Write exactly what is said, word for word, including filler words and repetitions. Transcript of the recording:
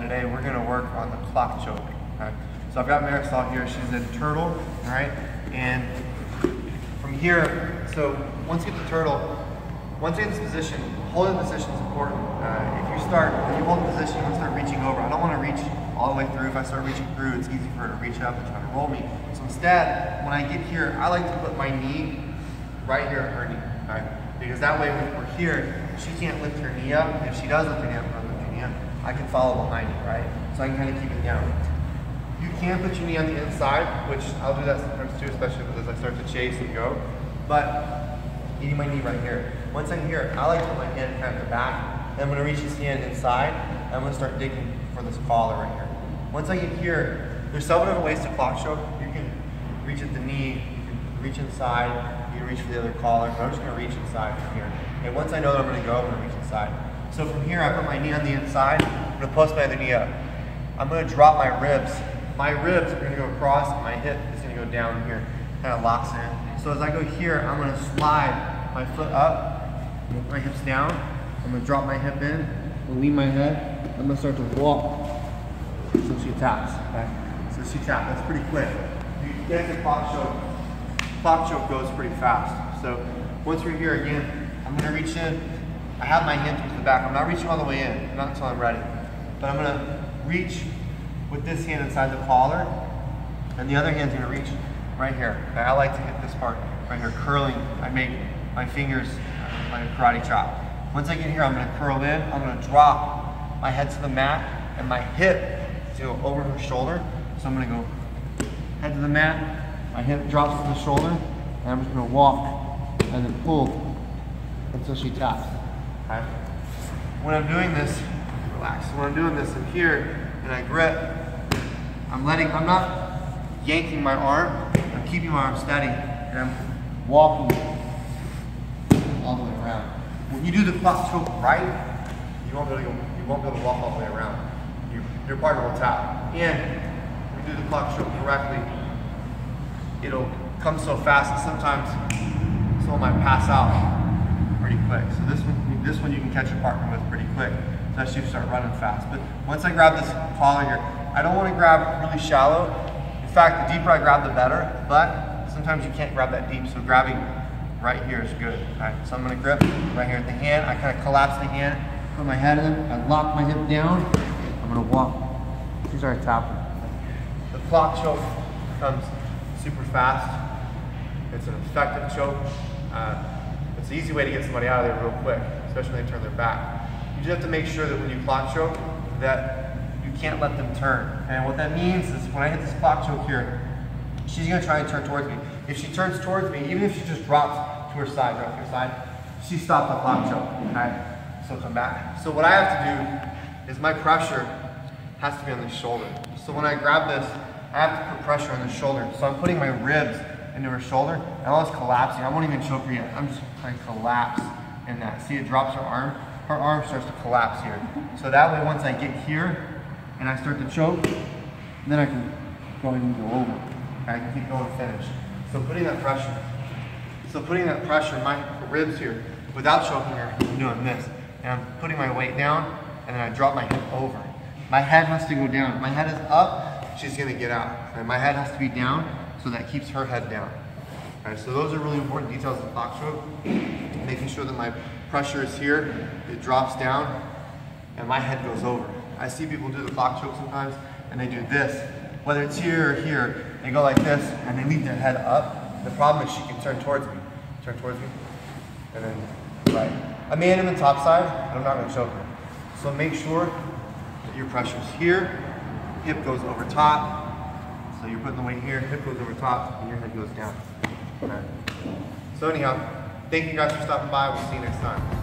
and today we're going to work on the clock choke. Right? So I've got Marisol here. She's in turtle, all right? And from here, so once you get the turtle, once you get this position, holding the position is important. Uh, if you start, if you hold the position, you want to start reaching over. I don't want to reach all the way through. If I start reaching through, it's easy for her to reach up and try to roll me. So instead, when I get here, I like to put my knee right here at her knee, all right? Because that way when we're here, she can't lift her knee up. If she does lift her knee up, I'm going to lift her knee up. I can follow behind you, right? So I can kind of keep it down. You can put your knee on the inside, which I'll do that sometimes too, especially as I start to chase and go. But getting my knee right here. Once I'm here, I like to put my hand kind of back. Then I'm going to reach this hand inside. And I'm going to start digging for this collar right here. Once I get here, there's several different ways to clock choke. You can reach at the knee, you can reach inside, you can reach for the other collar. But I'm just going to reach inside from here. And once I know that I'm going to go, I'm going to reach inside. So from here, I put my knee on the inside. I'm going to post my other knee up. I'm going to drop my ribs. My ribs are going to go across, and my hip is going to go down here. Kind of locks in. So as I go here, I'm going to slide my foot up, my hips down. I'm going to drop my hip in. I'm going to lean my head. I'm going to start to walk. So she taps. Okay? So she taps. That's pretty quick. You get the clock choke. Clock choke goes pretty fast. So once we're here again, I'm going to reach in. I have my hand towards the back. I'm not reaching all the way in, not until I'm ready. But I'm going to reach with this hand inside the collar, and the other hand's going to reach right here. And I like to hit this part right here, curling. I make my fingers like a karate chop. Once I get here, I'm going to curl in. I'm going to drop my head to the mat, and my hip is going to go over her shoulder. So I'm going to go head to the mat. My hip drops to the shoulder, and I'm just going to walk and then pull until she taps. Okay. When I'm doing this, relax. When I'm doing this, I'm here and I grip. I'm letting, I'm not yanking my arm. I'm keeping my arm steady and I'm walking all the way around. When you do the clock choke right, you won't be able to, you won't be able to walk all the way around. You, your partner will tap. And when you do the clock choke correctly, it'll come so fast that sometimes someone might pass out pretty quick. So this one, this one you can catch your partner with pretty quick, especially if you start running fast. But once I grab this collar here, I don't want to grab really shallow. In fact, the deeper I grab, the better, but sometimes you can't grab that deep, so grabbing right here is good. All right, so I'm going to grip right here at the hand. I kind of collapse the hand, put my head in, I lock my hip down, I'm going to walk. She's already tapping. The clock choke comes super fast. It's an effective choke. Uh, It's an easy way to get somebody out of there real quick, especially when they turn their back. You just have to make sure that when you clock choke, that you can't let them turn. And what that means is when I hit this clock choke here, she's gonna try and turn towards me. If she turns towards me, even if she just drops to her side, drops to her side, she stopped the clock choke, okay? So come back. So what I have to do is my pressure has to be on the shoulder. So when I grab this, I have to put pressure on the shoulder. So I'm putting my ribs into her shoulder, and all this collapsing. I won't even choke her yet. I'm just trying to collapse in that. See, it drops her arm. Her arm starts to collapse here. So that way, once I get here and I start to choke, then I can go ahead and go over. Okay, I can keep going and finish. So putting that pressure. So putting that pressure, my ribs here, without choking her, I'm doing this. And I'm putting my weight down, and then I drop my hip over. My head has to go down. If my head is up, she's gonna get out. And my head has to be down, so that keeps her head down. All right, so those are really important details of the clock choke. Making sure that my pressure is here, it drops down, and my head goes over. I see people do the clock choke sometimes, and they do this. Whether it's here or here, they go like this, and they leave their head up. The problem is she can turn towards me. Turn towards me, and then right. I may end up in topside, but I'm not gonna choke her. So make sure that your pressure's here, hip goes over top, so you're putting the weight here, hip goes over top, and your head goes down. All right. So anyhow, thank you guys for stopping by. We'll see you next time.